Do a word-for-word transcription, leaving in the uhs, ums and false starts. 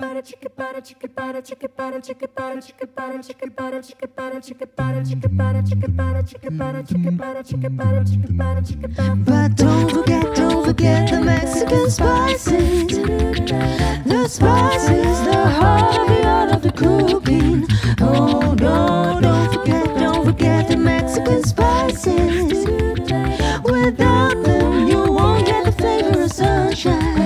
Para chicka para chicka para chicka para chicka para chicka para chicka para chicka para chicka para chicka para chicka para chicka para chicka para chicka para chicka para chicka para. But don't forget, don't forget the Mexican spices, the spices, the heart of the art of the cooking. Oh no, don't forget, don't forget the Mexican spices. Without them, you won't get the flavor of sunshine.